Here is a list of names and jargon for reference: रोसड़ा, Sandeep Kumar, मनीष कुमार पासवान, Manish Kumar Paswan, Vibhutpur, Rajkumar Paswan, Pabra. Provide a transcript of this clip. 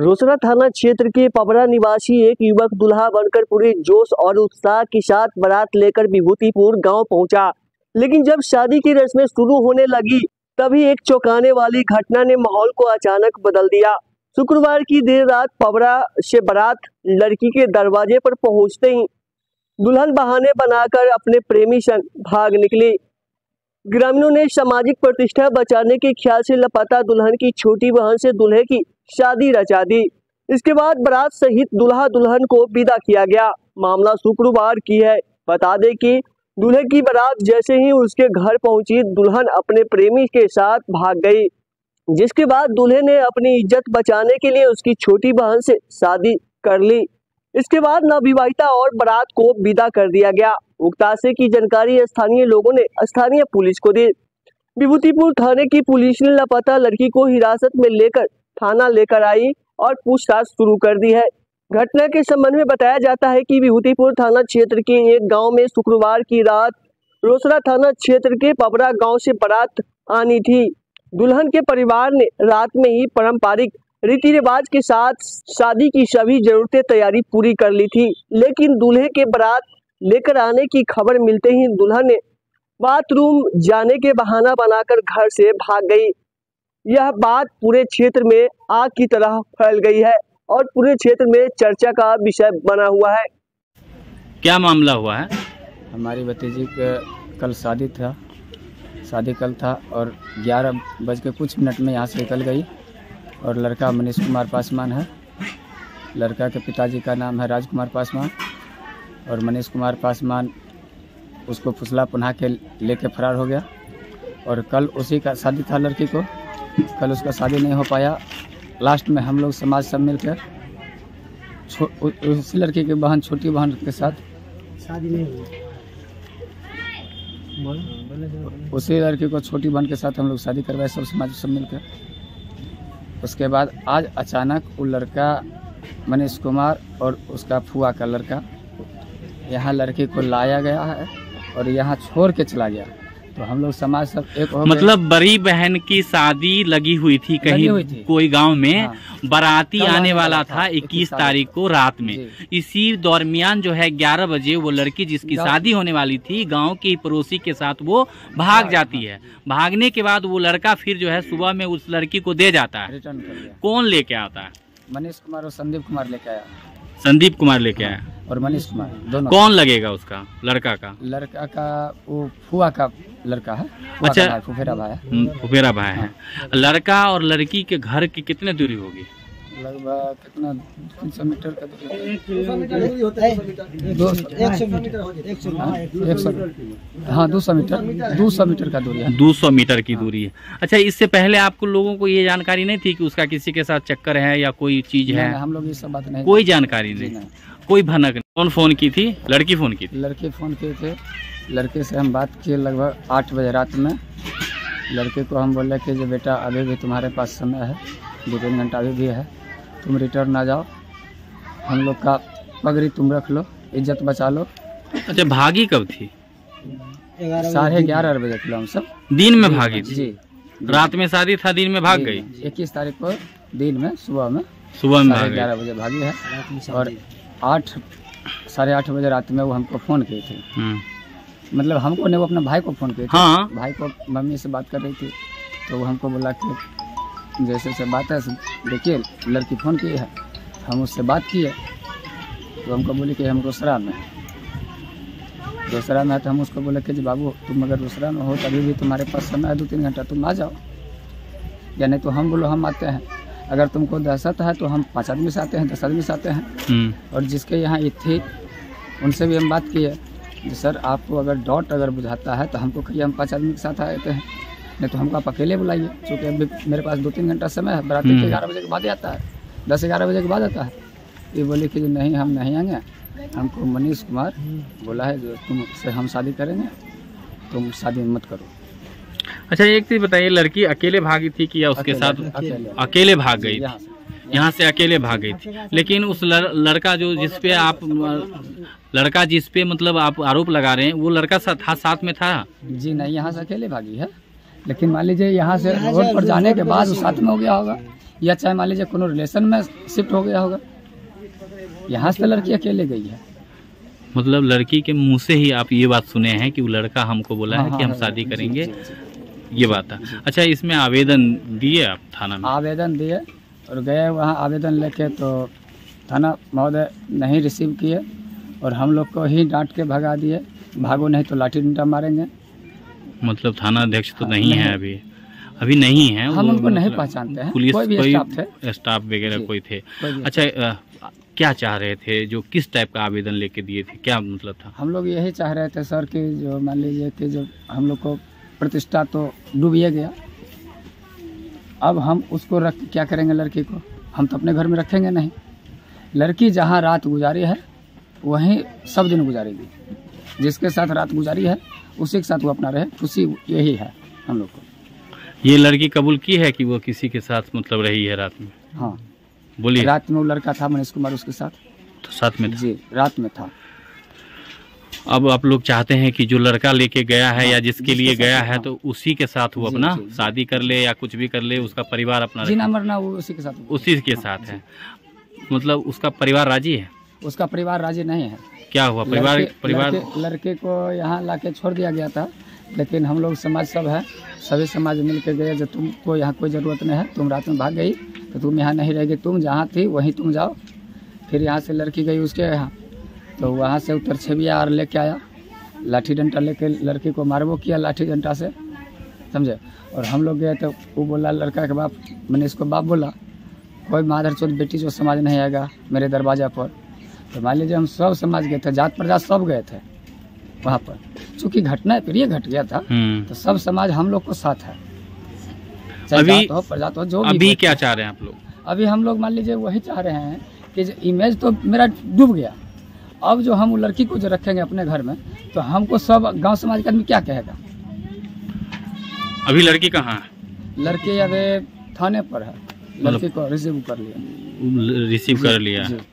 रोसड़ा थाना क्षेत्र के पबरा निवासी एक युवक दुल्हा बनकर पूरे जोश और उत्साह के साथ बारात लेकर विभूतिपुर गांव पहुंचा, लेकिन जब शादी की रस्में शुरू होने लगी तभी एक चौंकाने वाली घटना ने माहौल को अचानक बदल दिया। शुक्रवार की देर रात पबरा से बारात लड़की के दरवाजे पर पहुंचते ही दुल्हन बहाने बनाकर अपने प्रेमी संग भाग निकली। ग्रामीणों ने सामाजिक प्रतिष्ठा बचाने के ख्याल से लापता दुल्हन की छोटी बहन से दूल्हे की शादी रचा दी। इसके बाद बारात सहित दूल्हा दुल्हन को विदा किया गया। मामला शुक्रवार की है। बता दें कि दूल्हे की बारात जैसे ही उसके घर पहुंची दुल्हन अपने प्रेमी के साथ भाग गई, जिसके बाद दूल्हे ने अपनी इज्जत बचाने के लिए उसकी छोटी बहन से शादी कर ली। इसके बाद नवविवाहिता और बारात को विदा कर दिया गया। उक्ताशे की जानकारी स्थानीय लोगों ने स्थानीय पुलिस को दी। विभूतिपुर थाने की पुलिस ने लापता लड़की को हिरासत में लेकर थाना लेकर आई और पूछताछ शुरू कर दी है। घटना के संबंध में बताया जाता है कि विभूतिपुर थाना क्षेत्र के एक गांव में शुक्रवार की रात रोसड़ा थाना क्षेत्र के पबरा गांव से बारात आनी थी। दुल्हन के परिवार ने रात में ही पारंपरिक रीति रिवाज के साथ शादी की सभी जरूरतें तैयारी पूरी कर ली थी, लेकिन दूल्हे के बारात लेकर आने की खबर मिलते ही दुल्हन ने बाथरूम जाने के बहाना बनाकर घर से भाग गई। यह बात पूरे क्षेत्र में आग की तरह फैल गई है और पूरे क्षेत्र में चर्चा का विषय बना हुआ है। क्या मामला हुआ है? हमारी भतीजी का कल शादी था, शादी कल था और 11 बज के कुछ मिनट में यहाँ से निकल गई और लड़का मनीष कुमार पासवान है। लड़का के पिताजी का नाम है राजकुमार पासवान और मनीष कुमार पासवान उसको फुसला पुनः के लेके फरार हो गया और कल उसी का शादी था लड़की को, कल उसका शादी नहीं हो पाया। लास्ट में हम लोग समाज सब मिलकर उसी लड़की की बहन, छोटी बहन के साथ शादी नहीं हुई, उसी लड़की को छोटी बहन के साथ हम लोग शादी करवाए सब समाज सब मिलकर। उसके बाद आज अचानक वो लड़का मनीष कुमार और उसका फुआ का लड़का यहाँ लड़की को लाया गया है और यहाँ छोड़ के चला गया। तो हम लोग समाज सब एक हो, मतलब बड़ी बहन की शादी लगी हुई थी कहीं कोई गांव में। हाँ। बाराती आने वाला था 21 तारीख को रात में। इसी दौरमियान जो है 11 बजे वो लड़की जिसकी शादी होने वाली थी गांव की पड़ोसी के साथ वो भाग जाती है। भागने के बाद वो लड़का फिर जो है सुबह में उस लड़की को दे जाता है। कौन लेके आता है? मनीष कुमार और संदीप कुमार लेके आया। संदीप कुमार लेके आया और मनीष कुमार, दोनों। कौन लगेगा उसका लड़का का? लड़का का वो फुआ का लड़का है। अच्छा, फुफेरा भाई, फुफेरा भाई है। लड़का और लड़की के घर की कितने दूरी होगी? लगभग कितना 300 मीटर का दूरी होता है, 100 मीटर। हाँ, 200 मीटर का दूरी है, 200 मीटर की दूरी है। अच्छा, इससे पहले आपको लोगों को ये जानकारी नहीं थी कि उसका किसी के साथ चक्कर है या कोई चीज है? हम लोग ये सब बात नहीं, कोई जानकारी नहीं, कोई भनक। कौन फोन की थी? लड़की फोन की थी। लड़के फोन किए थे, लड़के से हम बात किए लगभग 8 बजे रात में। लड़के को हम बोले कि जो बेटा अभी भी तुम्हारे पास समय है, 2-3 घंटा अभी भी है, तुम रिटर्न ना जाओ, हम लोग का पगड़ी तुम रख लो, इज्जत बचा लो। अच्छा, भागी कब थी? 11:30 बजे के हम सब दिन में भागी थी। जी, रात में शादी था, दिन में भाग गई। 21 तारीख को दिन में सुबह में 11:30 बजे भागी है और 8-8:30 बजे रात में वो हमको फ़ोन किए थे। मतलब हमको नहीं, वो अपने भाई को फ़ोन किए थे। हाँ। भाई को मम्मी से बात कर रही थी तो वो हमको बोला कि जैसे से बात है, देखिए लड़की फ़ोन की है। हम उससे बात किए तो हमको बोली कि हम रोसड़ा में, रोसड़ा में है। तो हम उसको बोले कि जी बाबू तुम अगर रोसड़ा में हो तभी भी तुम्हारे पास समय है 2-3 घंटा, तुम आ जाओ, या नहीं तो हम बोलो हम आते हैं। अगर तुमको दहशत है तो हम 5 आदमी से आते हैं, 10 आदमी से आते हैं। और जिसके यहाँ ये थे उनसे भी हम बात किए कि सर आपको अगर डॉट अगर बुझाता है तो हमको कहिए, हम 5 आदमी के साथ आते हैं, नहीं तो हमको आप अकेले बुलाइए, क्योंकि अभी मेरे पास 2-3 घंटा समय है। बारात 11 बजे के बाद आता है, 10-11 बजे के बाद आता है। ये बोले कि नहीं हम नहीं आएंगे, हमको मनीष कुमार बोला है जो तुमसे हम शादी करेंगे, तुम शादी मत करो। अच्छा, एक चीज बताइए, लड़की अकेले भागी थी कि या उसके साथ अकेले भाग गई थी? यहाँ से अकेले भाग गई थी। लेकिन उस लड़का जो जिसपे आप मतलब आप आरोप लगा रहे हैं, वो लड़का साथ में था? जी नहीं, यहाँ से अकेले भागी है, लेकिन मान लीजिए यहाँ से रोड पर जाने के बाद साथ में हो गया होगा, या चाहे मान लीजिए कोनो रिलेशन में शिफ्ट हो गया होगा, यहाँ से लड़की अकेले गई है। मतलब लड़की के मुंह से ही आप ये बात सुने हैं कि वो लड़का हमको बोला है कि हम शादी करेंगे, ये बात है। अच्छा, इसमें आवेदन दिए आप थाना में? आवेदन दिए और गए वहाँ आवेदन लेके, तो थाना महोदय नहीं रिसीव किए और हम लोग को ही डांट के भगा दिए, भागो नहीं तो लाठी डंडा मारेंगे। मतलब थाना अध्यक्ष तो नहीं है अभी? अभी नहीं है, हम उनको नहीं पहचानते हैं। पुलिस कोई स्टाफ वगैरह कोई थे? अच्छा, क्या चाह रहे थे, जो किस टाइप का आवेदन लेके दिए थे, क्या मतलब था? हम लोग यही चाह रहे थे सर कि जो मान लीजिए कि जब हम लोग को प्रतिष्ठा तो डूबिए गया, अब हम उसको रख क्या करेंगे लड़की को, हम तो अपने घर में रखेंगे नहीं। लड़की जहाँ रात गुजारी है वहीं सब दिन गुजारेगी, जिसके साथ रात गुजारी है उसी के साथ वो अपना रहे, खुशी यही है हम लोग को। ये लड़की कबूल की है कि वो किसी के साथ मतलब रही है रात में? हाँ बोलिए। रात में वो लड़का था मनीष कुमार, उसके साथ तो साथ में था। जी रात में था। अब आप लोग चाहते हैं कि जो लड़का लेके गया है या जिसके लिए गया है तो उसी के साथ वो अपना शादी कर ले या कुछ भी कर ले, उसका परिवार अपना जीना मरना वो उसी के साथ, उसी के साथ है। मतलब उसका परिवार राजी है? उसका परिवार राजी नहीं है। क्या हुआ परिवार? लड़के को यहाँ लाके छोड़ दिया गया था, लेकिन हम लोग समाज सब है, सभी समाज मिल के गए जो तुमको यहाँ कोई ज़रूरत नहीं है, तुम रात में भाग गई तो तुम यहाँ नहीं रहेगी, तुम जहाँ थी वहीं तुम जाओ। फिर यहाँ से लड़की गई उसके यहाँ, तो वहाँ से उत्तर छबिया और लेके आया, लाठी डंडा लेके लड़की को मारबो किया लाठी डंडा से, समझे। और हम लोग गए तो वो बोला लड़का के बाप, मैंने इसको बाप बोला, कोई माधरचोद बेटी जो समाज नहीं आएगा मेरे दरवाज़ा पर। तो मान लीजिए हम सब समाज गए थे, जात प्रजात सब गए थे वहाँ पर, चूँकि घटना प्रिय घट गया था तो सब समाज हम लोग को साथ है। अभी हो, प्रजात हो, जो अभी क्या चाह रहे हैं आप लोग? अभी हम लोग मान लीजिए वही चाह रहे हैं कि इमेज तो मेरा डूब गया, अब जो हम लड़की को जो रखेंगे अपने घर में तो हमको सब गांव समाज के आदमी क्या कहेगा। अभी लड़की कहाँ है? लड़की अभी थाने पर है, लड़की को रिसीव कर लिया। रिसीव कर लिया।